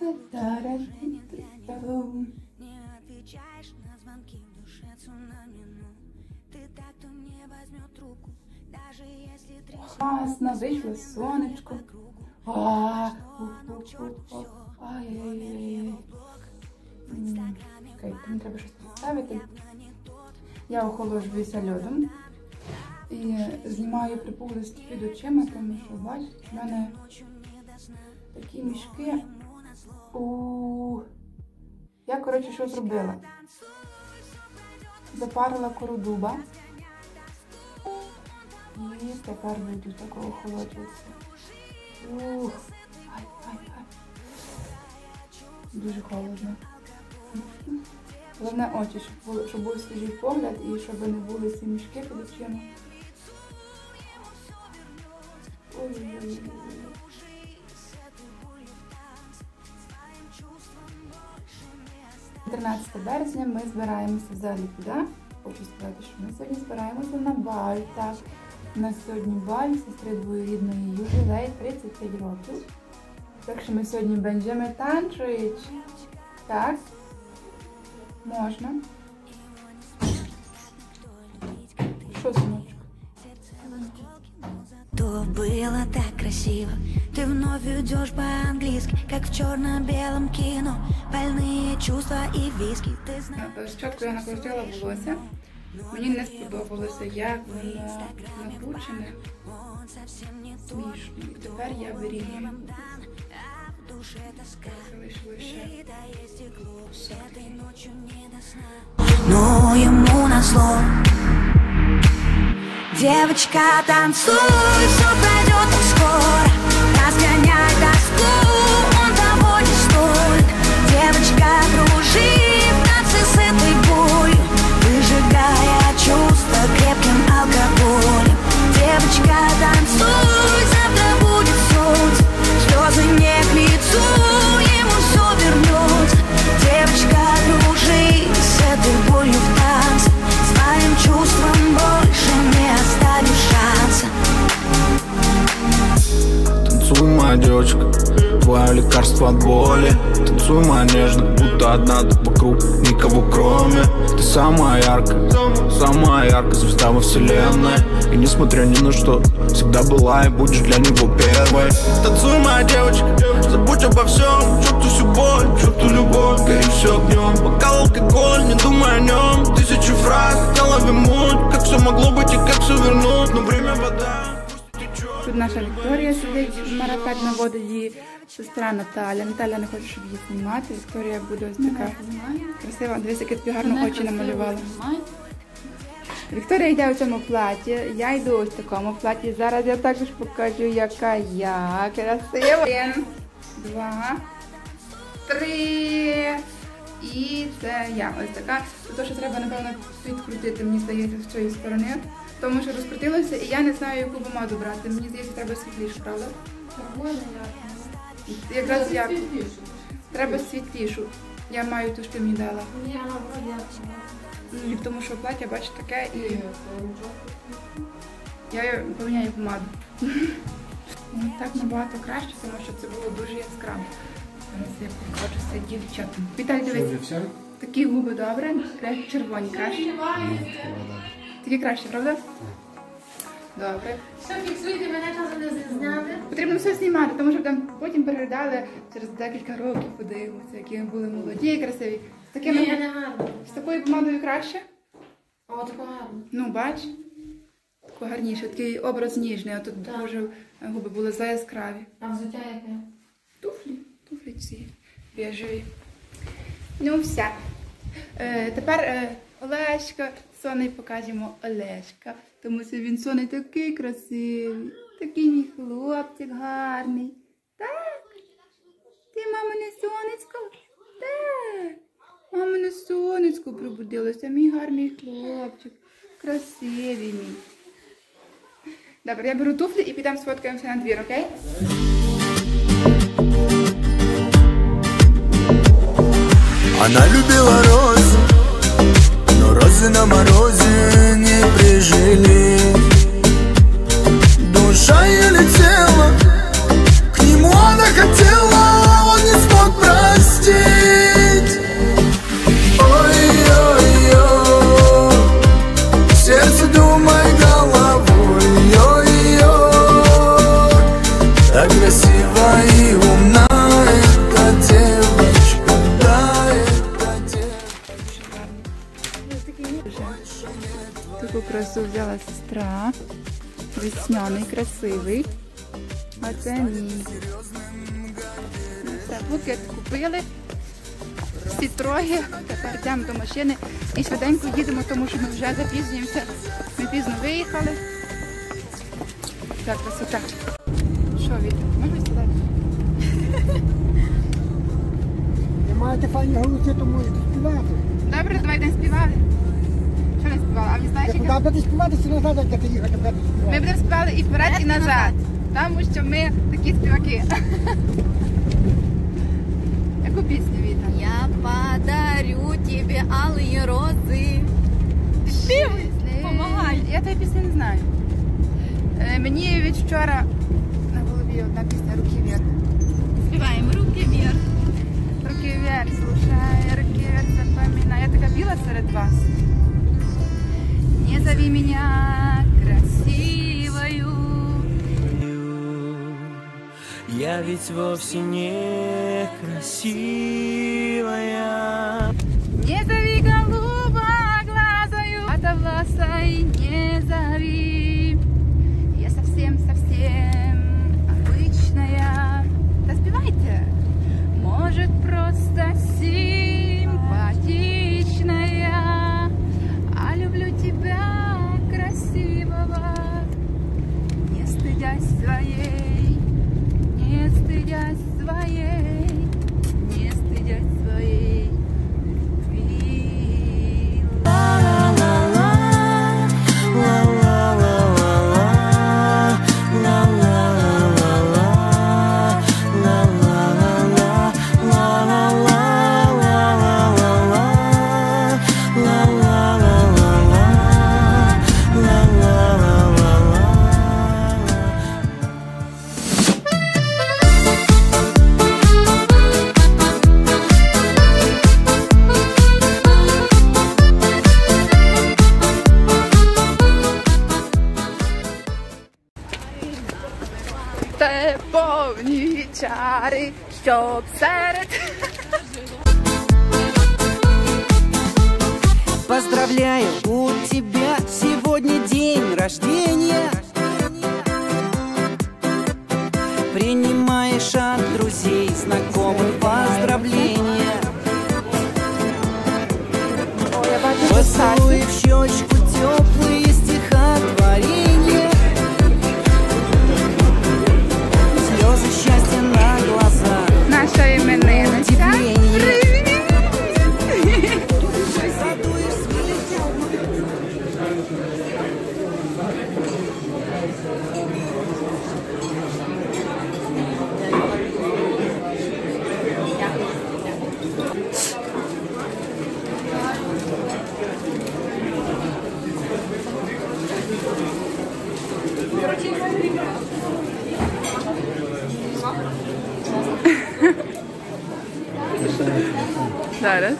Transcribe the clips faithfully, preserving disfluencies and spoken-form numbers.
Не отвечаешь на звонки в душе цунами, ну ты так, кто не возьмет трубку, даже если трясет. Классно вышло, солнышко. А, ай-яй-яй. Мені треба щось поставити. Я охолоджуюся льодом і знімаю припугливість під очима, тому що, бачите, в мене такі мішки. У-у-у. Я, коротше, що зробила? Запарила кору дуба. І тепер буду так охолоджуватися. Ух, ай, ай, ай. Дуже холодно. Головне очі, щоб був свіжий погляд і щоб не були ці мішки під очима. Ой-ой-ой. тринадцятого березня ми збираємося взагалі туди. Хочу сказати, що ми сьогодні збираємося на баль. Так, у нас сьогодні баль, сестри двоюрідної ювілей, тридцять п'ять років. Так що ми сьогодні бенджемо танчують. Так, можна. Що, синочка? То було так красиво. Ты вновь идешь по-английски, как в черно-белом кино. Больные чувства и виски. Ты знаешь, щотку я накрутила волосся. Мені не сподобалося, як воно накручене. Смішно. І тепер я вирівнюю. Залишилося ще. Все. Ну йому на зло. Девочка, танцуй, все пройдет так скоро. Разгоняй тоску, он того не стоит. Девочка, кружи в танце с этой болью, выжигая чувства крепким алкоголем. Девочка, танцуй, завтра будет солнце, слезы не к лицу, ему все вернется. Девочка, кружи с этой болью в танце, своим чувством больше не оставишь шанса. Танцуй, моя девочка, твое лекарство от боли. Танцуй, моя нежно, будто одна тут вокруг, никого кроме. Ты самая яркая, самая яркая звезда во вселенной. И несмотря ни на что, всегда была и будешь для него первой. Танцуй, моя девочка, забудь обо всем. Черту всю боль, черту любовь, гори все огнем. Бокал алкоголь, не думай о нем. Тысячи фраз, голове муть, как все могло быть и как все вернуть. Но время вода. Тут наша Вікторія сидить, марафет наводить її сестра Наталя. Наталя не хоче, щоб її знімати. Вікторія буде ось така красива. Дивись, як ти гарно очі намалювала. Вікторія йде у цьому платі, я йду ось в такому платі. Зараз я також покажу, яка я красива. Один, два, три. І це я. Ось така. Те, що треба, напевно, підкрутити, мені здається, з цієї сторони. Тому що розкрутилося, і я не знаю, яку бумаду брати. Мені здається, треба світлішу, правда? Червона, яка. Якраз як. Треба світлішу. Я маю ту, що ти мені дала. Ні, вона вроді. Тому що плаття, бачу, таке і... Я поміняю бумаду. Так набагато краще, тому що це було дуже яскраво. Зараз я покажуся дівчатам. Віталій, дивись. Такі губи добре, червоні краще. Такі краще, правда? Добре. Все, фіксуйте, мене часом не зняти. Потрібно все знімати, тому що потім переглядали через декілька років, подивимося, які були молоді і красиві. Ні, я не гарна. З такою бумагою краще? О, таку гарну. Ну, бач. Таку гарніше, такий образ ніжний, а тут дуже губи були заяскраві. А взуття яке? Туфлі, туфлі ці, біжеві. Ну, все. Тепер Олешка. Соней покажемо Олешка, тому що він, Соней, такий красивий, такий мій хлопчик гарний. Так? Ти, мамине сонечко? Так. Мамине сонечко пробудилося, мій гарний хлопчик, красивий мій. Добре, я беру туфлі і підемо сфоткаємося на двір, окей? Вона любила роз. Розы на морозе не прижили. Душа ее летела, к нему она хотела, он не смог Внизу взяла сестра. Весняний, красивий. А це мій. Так, букет купили. Всі троє. Тепер йдемо до машини і швиденько їдемо, тому що ми вже запізнюємося. Ми пізно виїхали. Так, красота. Що, Віта, можна сідати? Не маєте файні голоси, тому і співати. Добре, давай не співали. Що не співали? А ви знаєте, як... Куди співати, чи назад, як ти їхати? Ми будемо співати і вперед, і назад. Тому що ми такі співаки. Яку пісню, Віта? Я подарю тебе алые розы. Співай! Помагай! Я тої пісні не знаю. Мені від вчора на голові одна пісня «Руки вверх». Співаємо «Руки вверх». «Руки вверх», слушай, «Руки вверх», запоминай. Я така біла серед вас. Не зови меня красивою. Я ведь вовсе не красивая. Не зови голубоглазою, отовласой не зови. Совсем обычная. Доспевайте. Может, просто симпатичная. А люблю тебя красивого. Не стыдясь своей, не стыдясь своей, не стыдясь своей. Повні чари, щоб серед... Поздравляю, у тебя сегодня день рождения. Принимаешь от друзей, знакомых поздравления. Поцелуй в щечку теплые стихотворения. Наша імениночка. Привіт! Зараз.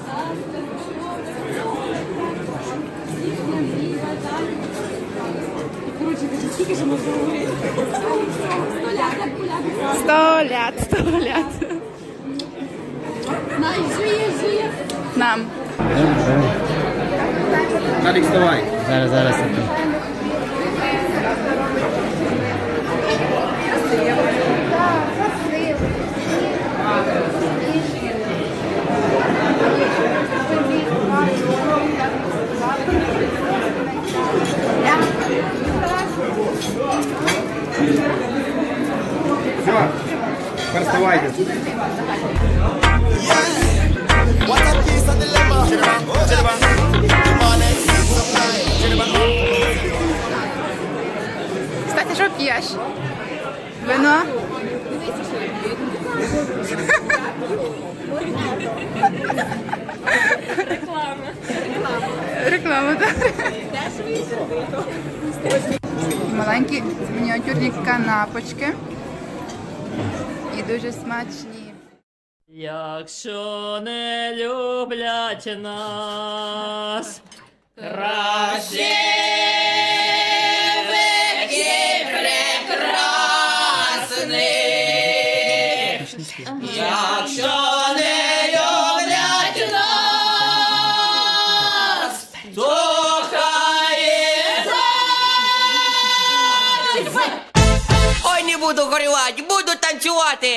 Сто лет, сто лет. Нам. Алекс, давай. Зараз, зараз. Все, переставайте. Кстати, що п'єш? Вино? Реклама. Реклама, так. Маленькі мініатюрні канапочки. І дуже смачні. Якщо не люблять нас, краще вики прекрасних. Якщо не люблять нас, то хай є. горювати, буду танцювати.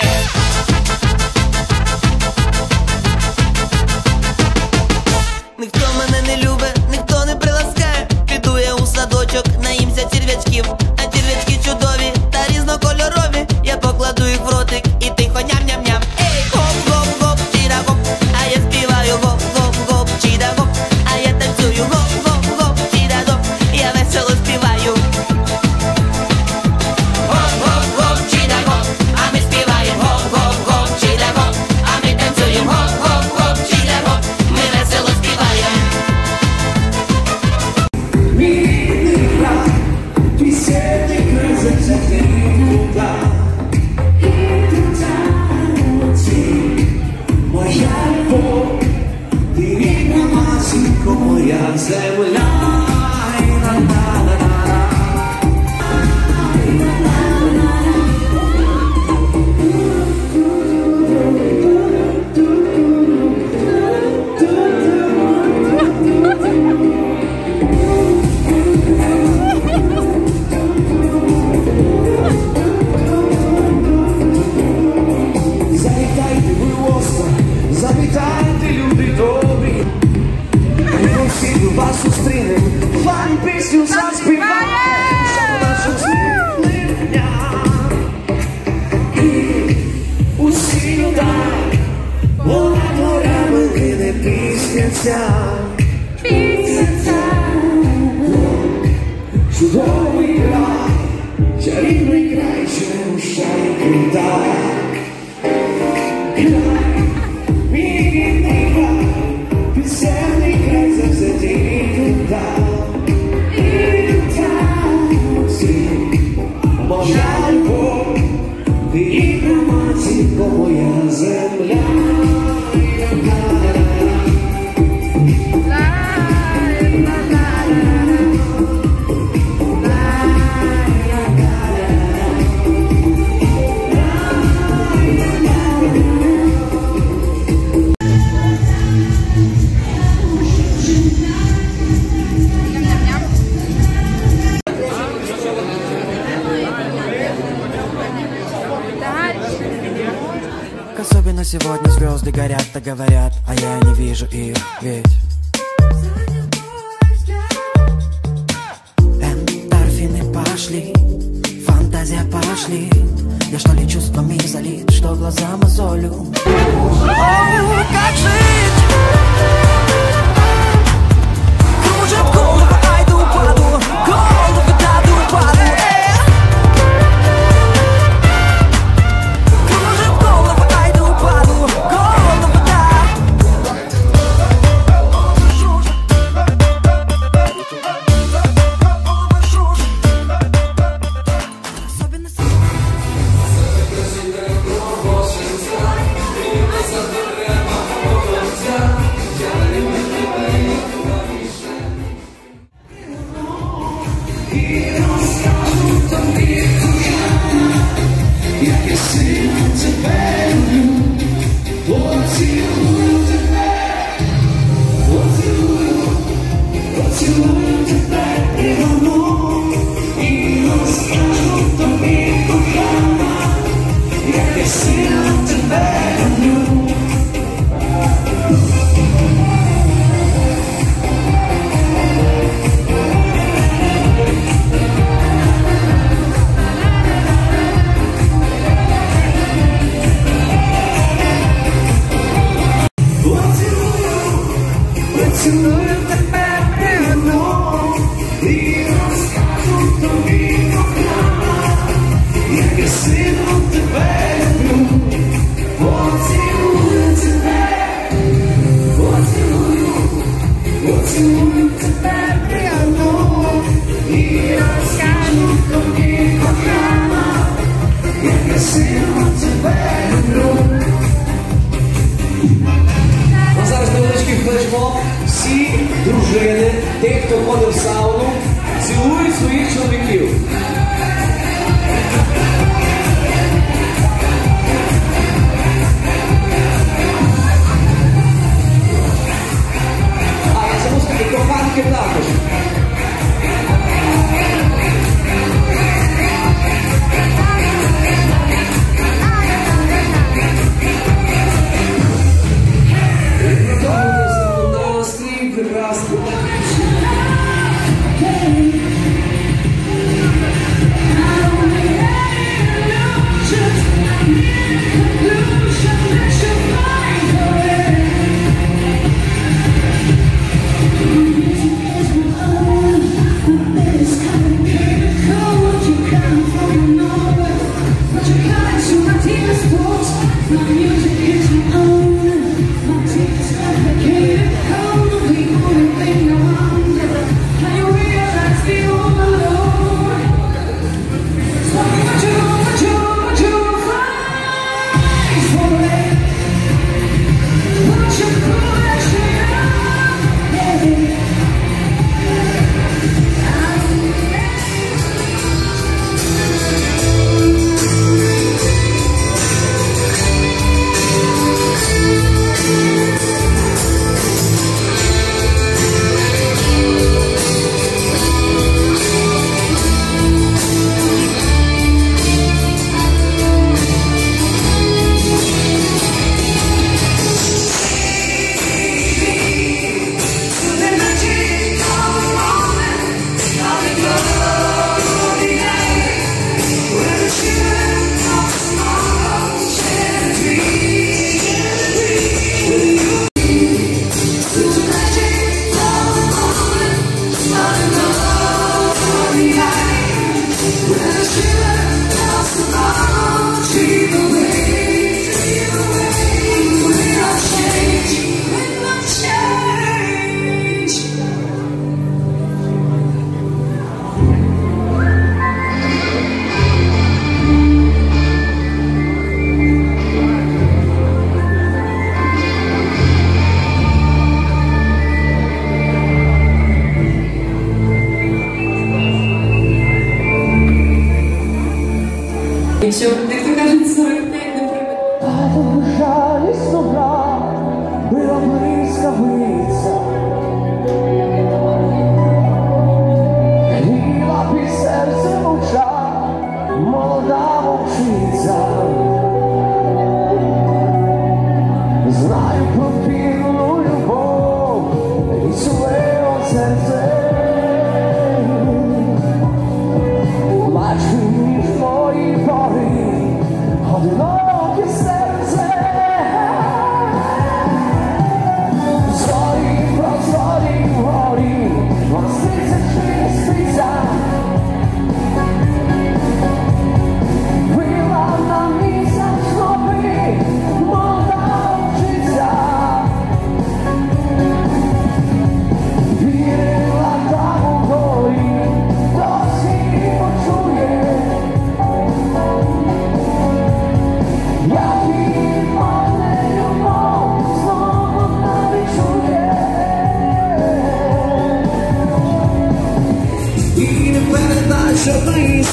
Ніхто мене не любить, ніхто не приласкає. Піду я у садочок, наїмся черв'ячків. А черв'ячки чудові та різнокольорові. Я покладу їх в ротик і тихо ням-ням-ням. Ей, гоп-гоп-гоп, чіда-гоп, а я співаю гоп-гоп-гоп, чіда-гоп, а я танцюю гоп-гоп-гоп, чіда-гоп, я весело співаю. Гоп-гоп-гоп, чіда-гоп, а ми співаємо гоп-гоп-гоп, чіда-гоп, а ми танцюємо гоп-гоп-гоп, чіда-гоп, ми весело співаємо. Особенно сегодня звезды горят, да говорят, а я не вижу их, ведь эндорфины пошли, фантазия пошли. Я что ли чувствами залит, что глаза мозолю. О, как жить? Кружит голову, айду паду, голову даду паду. Come on.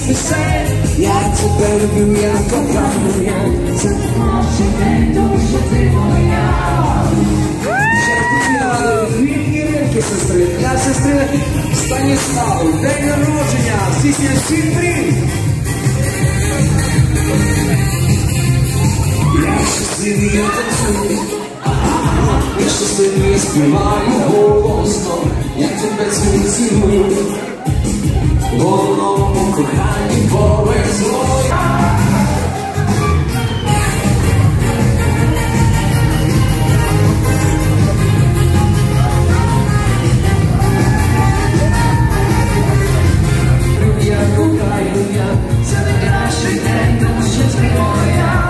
пише, я тебе люблю, я кохаю, я це наше день, тому що ти моя. Вільні рибки, сестри, для сестри Станіславу, день народження, всі сільські приймі. Я щасливий, я танцюю, я щасливий, я співаю голосно, я тебе цілую. Воно покохані повезло. Я кохаю, я це найкращий день, тому що ти моя.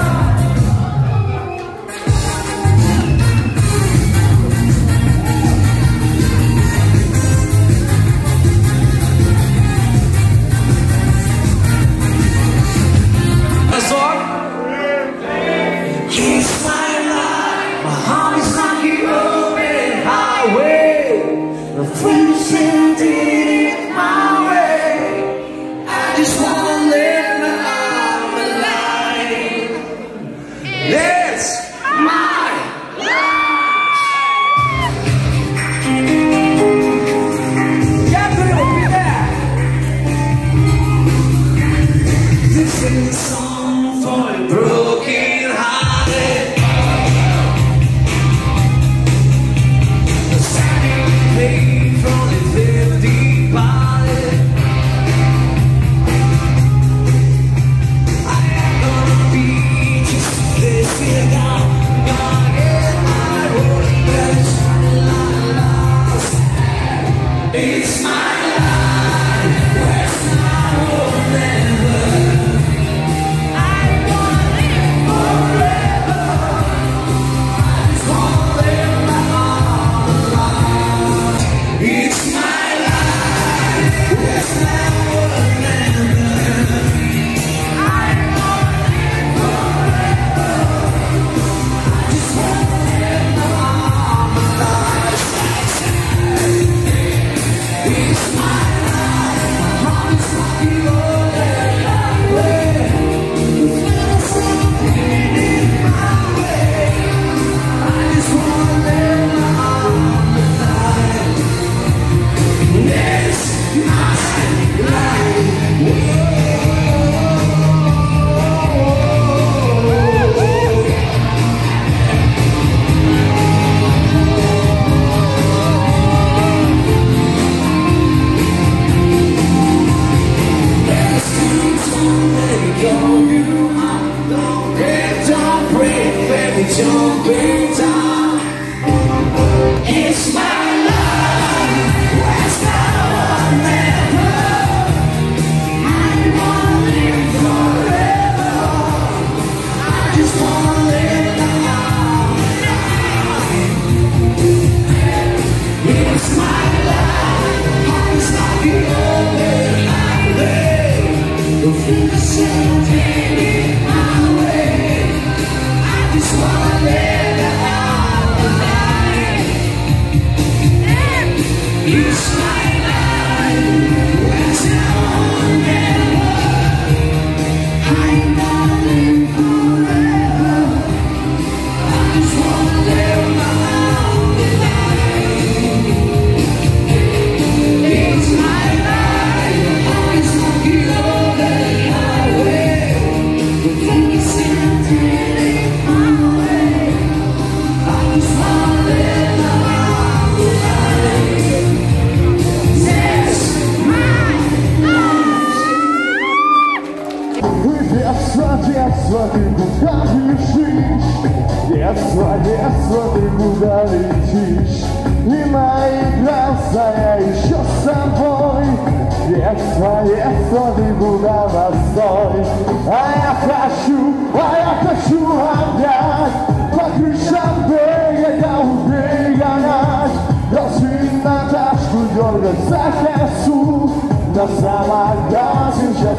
Редактор субтитров А.Семкин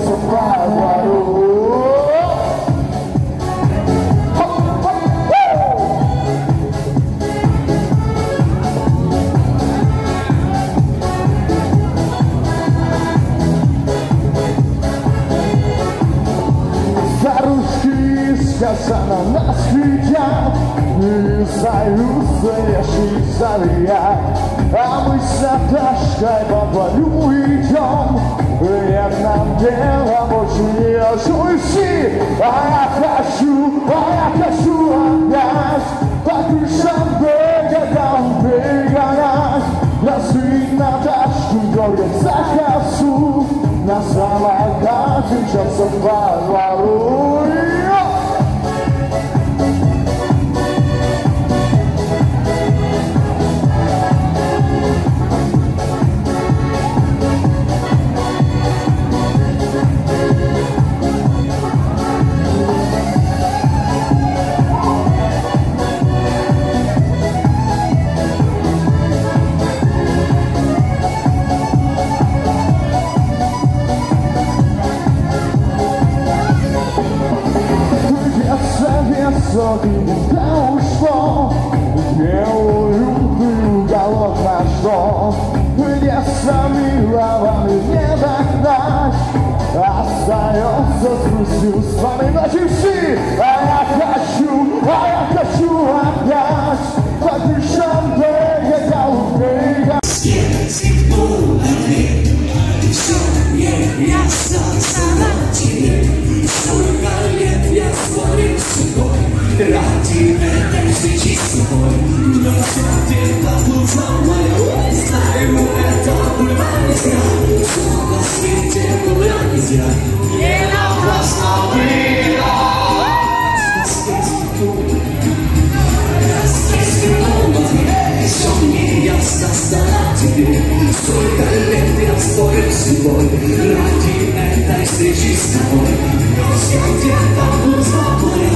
Корректор А.Егорова зовется леший заря, а мы с Наташкой по полю идем. Нет нам дела больше не ошуйся, а я хочу, а я хочу опять по крышам бега, там бега нас. Носы Наташки горят за косу, на самолет мчатся по двору. Ты да ушло, не улюблю уголок на что, где самилованы не догнать, остается с грустью вспоминать и все. А я хочу, а я хочу опять по крышам бегать, убегать. Скипнула дверь, ты все мне остался на тебе, сколько лет я смотрю судьбой. Ради этой встречи с тобой, но все где-то глубоко мое. Знаю, это была не зря, все на свете было нельзя. Не напрасно было. Здесь минуты, здесь минуты, еще мне ясно стало тебе. Сколько лет я спорил с тобой, ради этой встречи с тобой, но все где-то глубоко мое.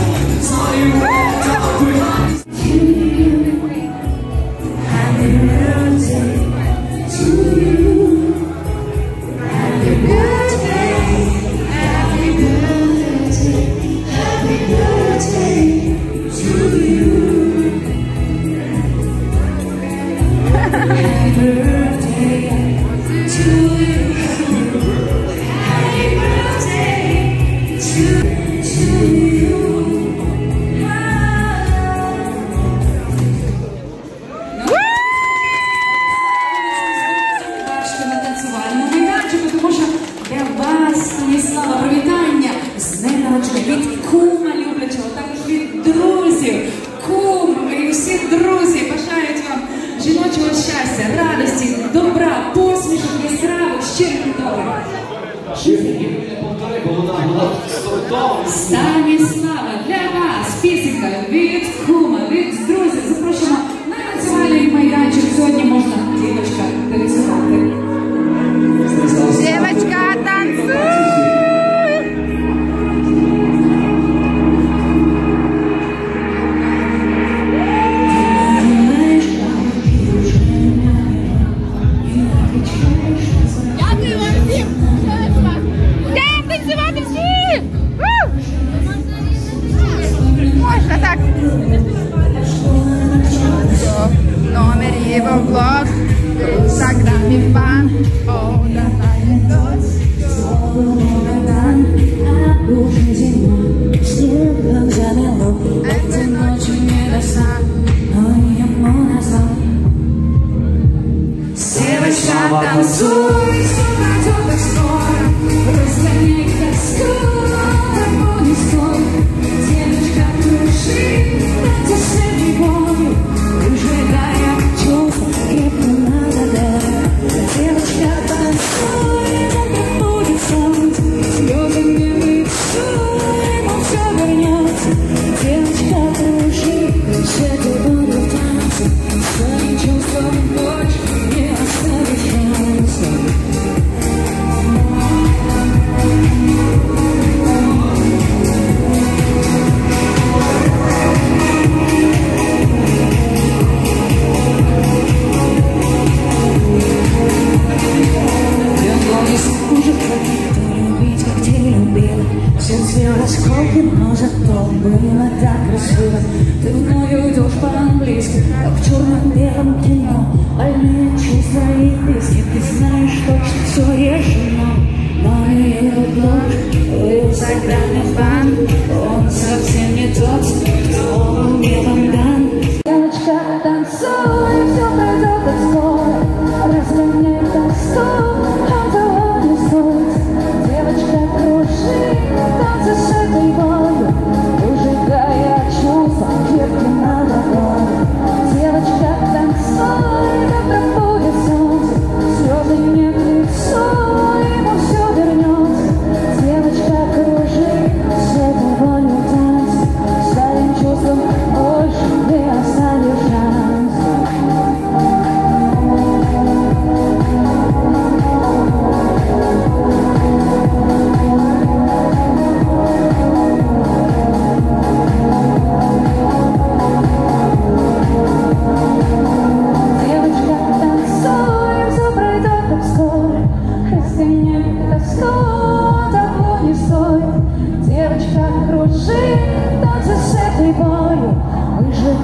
Станіслава, привітання з днем народження від кума люблячого, також від друзів. Кум і всі друзі бажають вам жіночого щастя, радості, добра, посмішок і здравих, щирих і добрих. Щирих і не повтори, бо вона була сортована. Станіслава, для вас пісенька від кума, від друзів. Запрошуємо на танцювальний майданчик. Сьогодні можна дівочка танцювати. Девочка, танцуй!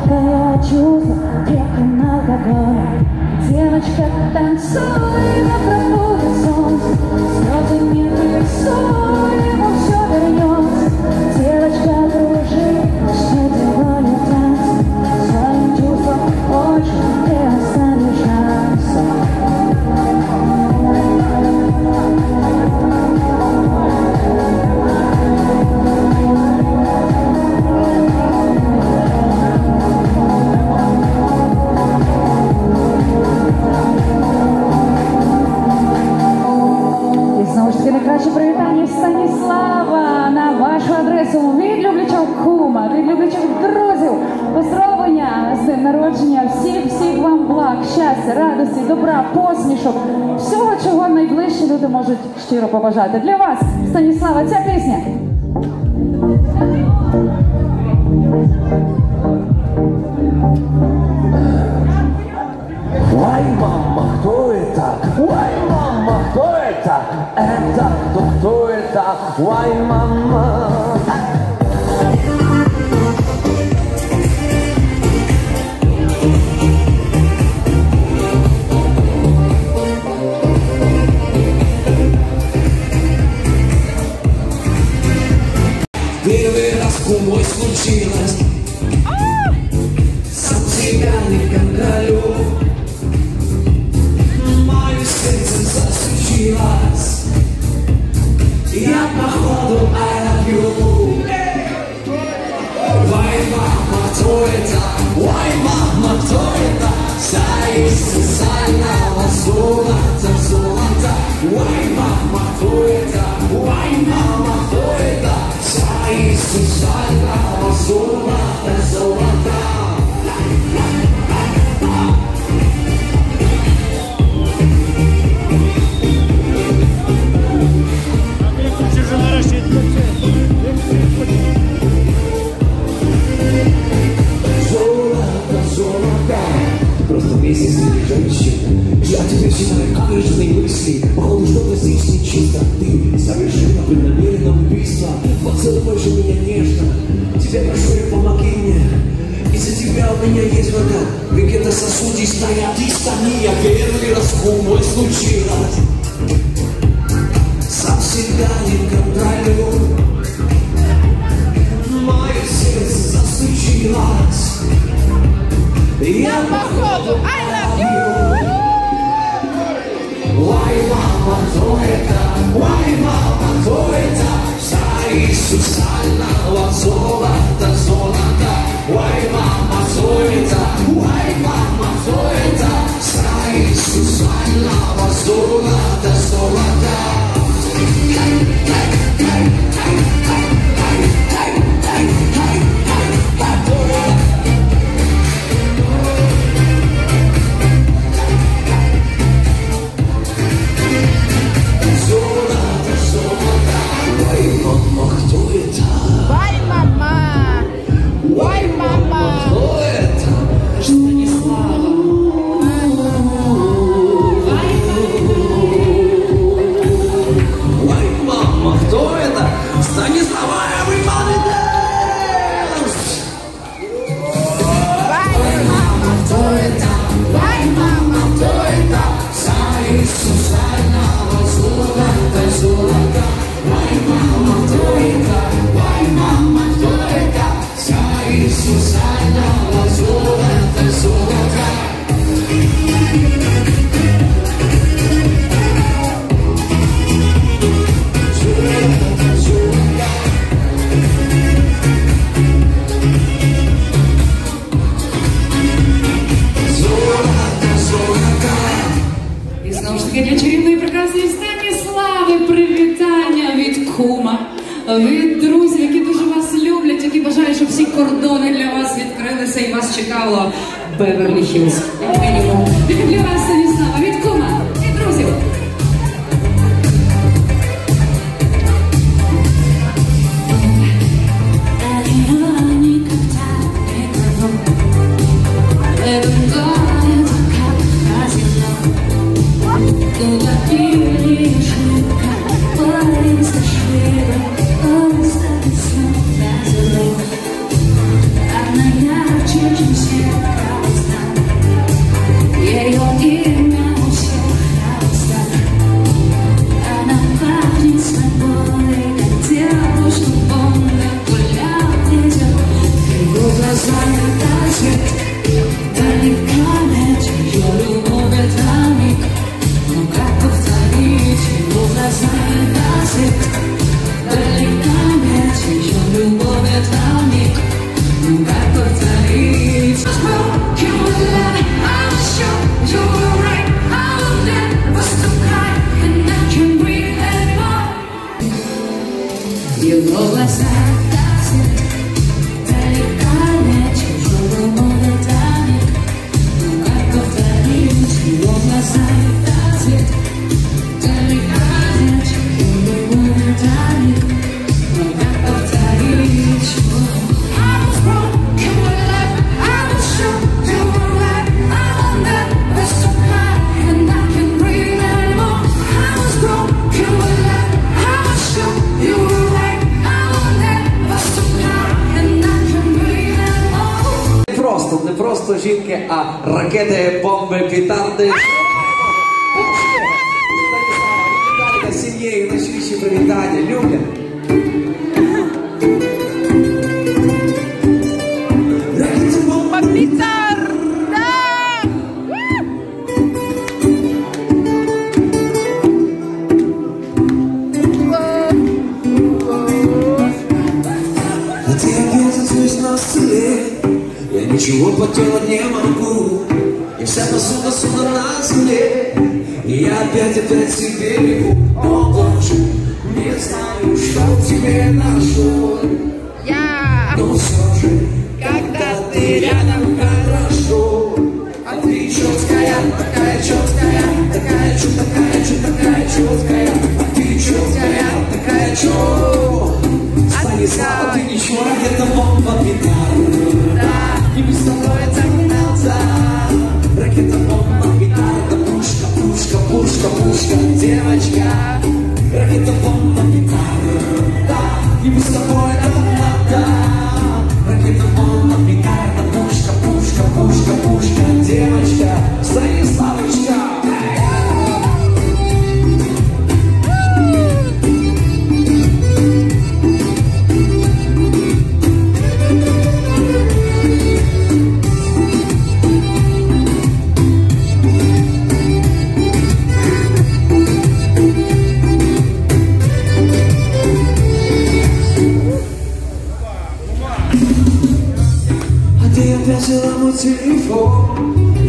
это чувство, где-то на догоне. Девочка, танцуй, на солнце, слезы не рисуй, ему все вернется. Девочка, дружи, жди твоего танца, своим чувством очень ты оставишь Найкраще привітання Станіслава на вашу адресу від люблячок кума, від люблячок друзів, поздравлення з днем народження, всіх-всіх вам благ, щастя, радості, добра, посмішок, всього, чого найближчі люди можуть щиро побажати. Для вас, Станіслава, ця пісня. Ой, мама, хто є так? Ой, мама, хто є так? Это, то хто є так? Ой, мама. Первый раз кумой случилось, сам себя не контролю. Я походу I love you. Why mama, кто это? Why mama, кто это? Зависть социального золота, золота. Why mama, кто это? Why mama, кто это? Зависть социального золота, золота. Я тебе снимаю крыжные мысли, походу, что-то здесь нечисто. Ты совершенно преднамеренно убийство, поцелуй больше меня нежно. Тебя прошу, помоги мне, из-за тебя у меня есть вода. Где-то сосуде стоят и стани, я первый раз кумой случилось. Сам себя не контролю, мое сердце засучилось. Я походу, I love you. Why mama, кто это? Why mama, кто это? Вся из социального золота, золота. Why mama, кто это? Why mama, кто это? Вся из социального золота, золота. Від друзів, які дуже вас люблять, які бажають, щоб всі кордони для вас відкрилися і вас чекало Беверлі-Хілз. Для вас Станіслава, від кума, від друзів. Thank you. просто жінки, а ракети, бомби, петарди. Вітайте сім'єю, найщиріші привітання, люблять. Ничего поделать не могу, и вся посуда суда на земле, и я опять опять себе бегу. О боже, не знаю, что в тебе нашел, yeah. Но все же, когда, когда ты рядом, хорошо. А ты четкая, такая четкая, такая чё, такая чё, такая четкая, а ты четкая, такая чё. Станислав, ты ничего, ракета, бомба, петарда. И без тобой так не надо. Ракета, бомба, петарда, пушка, пушка, пушка, пушка, девочка. Ракета, бомба, петарда. И без тобой так не надо. Ракета, бомба, петарда, пушка, пушка, пушка, пушка, девочка. Станіславочка. Телефон,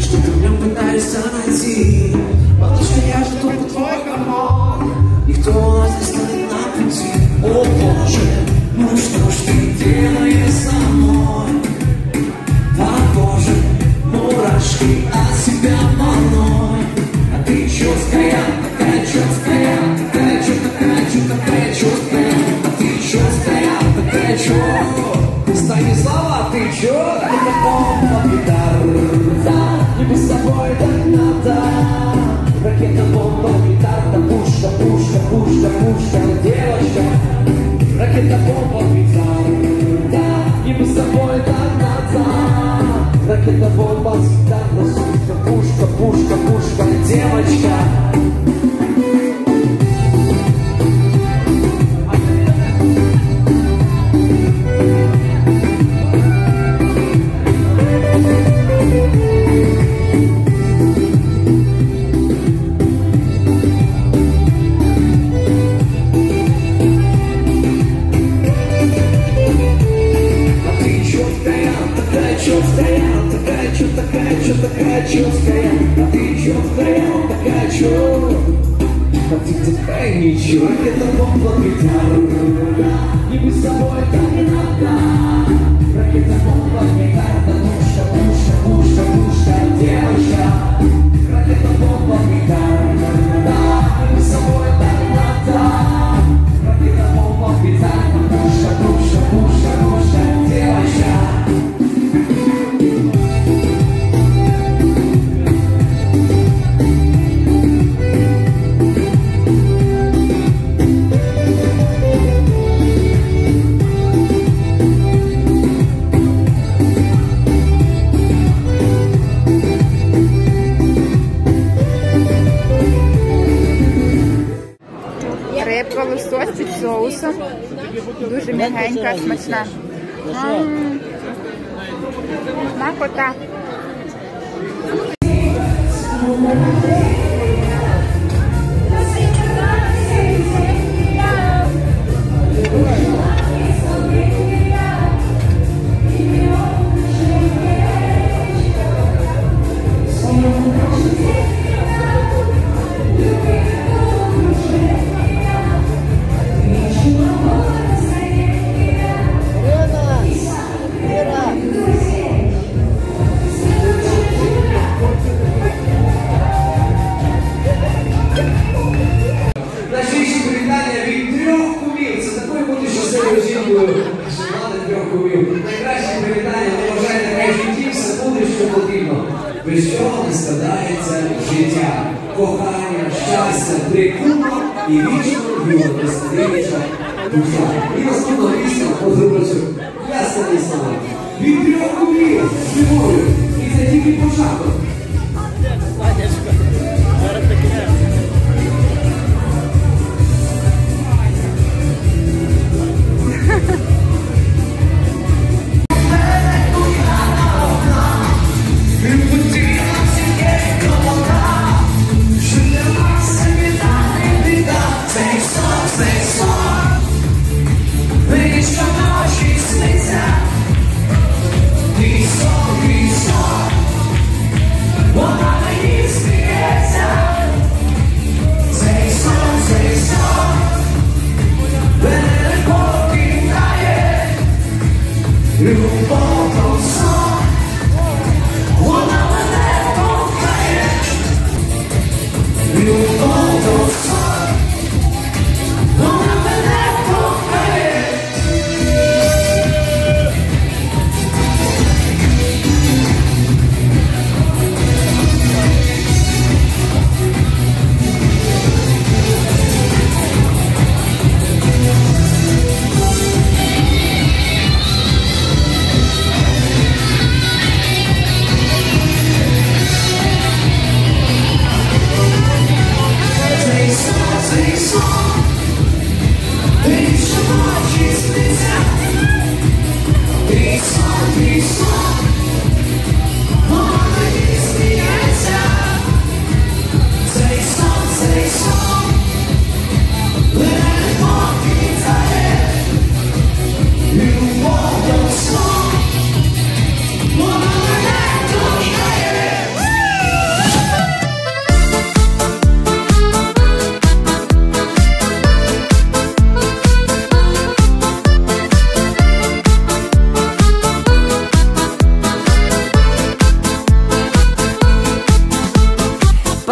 что-то в нем пытаешься найти, потому что я же только твой комок, никто у нас не станет на пути. О боже, ну что ж ты делаешь со мной? Да боже, мурашки от себя волной. А ты чёткая, такая чёткая, такая чё, такая чё, такая чёткая, а ты чёткая, такая чё. Станислава, ты чёткая. И без тобой так надо. Ракета, бомба, петарда, пушка, пушка, пушка, пушка, девочка. Ракета, бомба, петарда. И без тобой так надо. Ракета, бомба, петарда, сумка, пушка, пушка, пушка, девочка. Ракета, бомба, петарда, и без тобой так не надо. Ракета, бомба, петарда, пушка, пушка, пушка, пушка, девочка. Ракета, бомба, петарда, и без тобой так не надо. Ракета, бомба, петарда, пушка, пушка, пушка, пушка, девочка. Соусом, дуже м'ягенька, смачна. Смакота. Без чого не складається життя, кохання, щастя, прикула і вічно любов розкриється душа. І наступна пісня про Станіслава. Від трьох кумів співаю. тільки початок.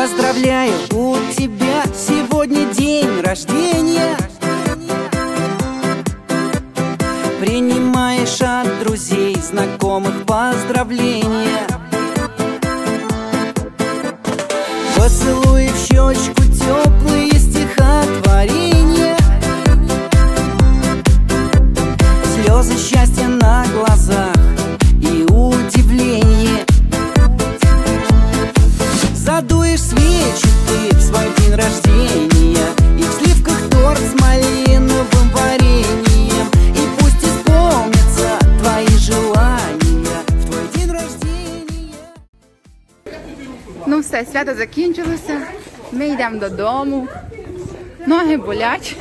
Поздравляю, у тебя сегодня день рождения. Принимаешь от друзей, знакомых поздравления. Поцелуй в щечку, теплые стихотворения. Слезы счастья на глазах и удивление. Задуешь свечи ты в свой день рождения, и в сливках торт с малиновым вареньем. И пусть исполнятся твои желания в твой день рождения. Ну все, свято закінчилося. Ми йдемо додому. Ноги болять.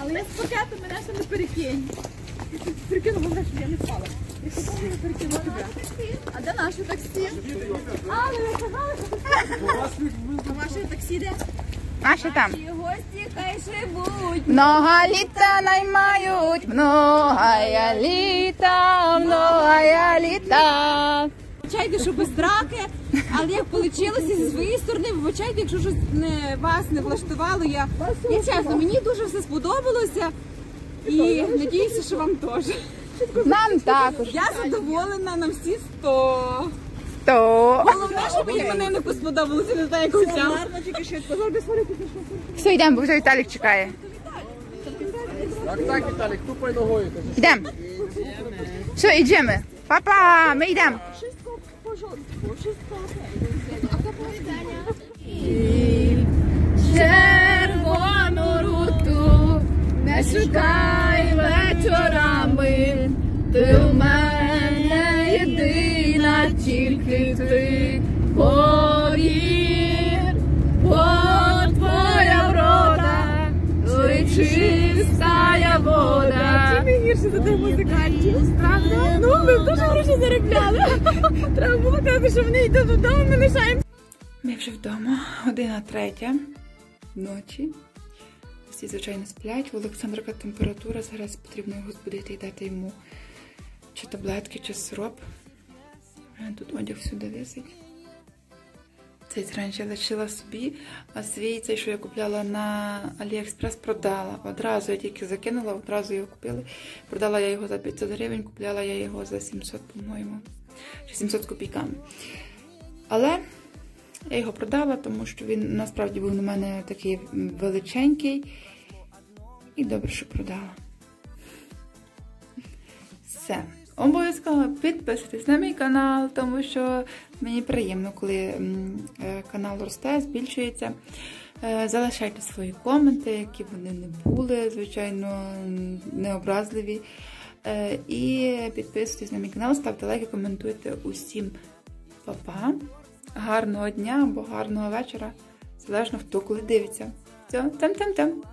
Але я з пакетом, мене ще не перекинь. Прикинула, що я не впала. Я не прикинула тебе. А де наше таксі? А, ви не казали, що тут ваше таксі де? Наші там. Наші гості хай живуть. Много літа наймають. Многая літа, многая літа. Вибачайте, що без драки, але як вийшло зі своєї сторони, вибачайте, якщо щось вас не влаштувало. Я чесно, мені дуже все сподобалося. І надіюся, що вам теж. Нам також. Я задоволена на всі сто. Сто. Головне, щоб їй мене не посподобалося, не знаю, як взяв. Все, йдемо, бо вже Віталік чекає. Так, так, Віталік, тупай ногою. Йдемо. Все, йдемо. Папа, ми йдемо. Шістко, пожалуйста. Шістко. А до повідання. Червону руту не шукай вечорами, ти у мене єдина, тільки ти. Повір, от твоя врода, ой, чистая вода. Чим і гірше за тих музикантів, правда? Ну, ми дуже гроші заробляли. Треба було казати, що вони йдуть додому, ми лишаємося. Ми вже вдома, година третя ночі. Всі, звичайно, сплять. У Олександрика температура, зараз потрібно його збудити і дати йому чи таблетки, чи сироп. Тут одяг всюди висить. Цей раніше лишила собі, а свій, цей, що я купляла на Aliexpress, продала. Одразу я тільки закинула, одразу його купили. Продала я його за п'ятсот гривень, купляла я його за сімсот, по-моєму, чи сімсот копійками. Але я його продала, тому що він насправді був на мене такий величенький. І добре, що продала. все. Обов'язково підписуйтесь на мій канал, тому що мені приємно, коли канал росте, збільшується. Залишайте свої коменти, які вони не були, звичайно, необразливі. І підписуйтесь на мій канал, ставте лайки, коментуйте усім. Па-па! Гарного дня або гарного вечора, залежно хто коли дивиться. Все, там-там-там!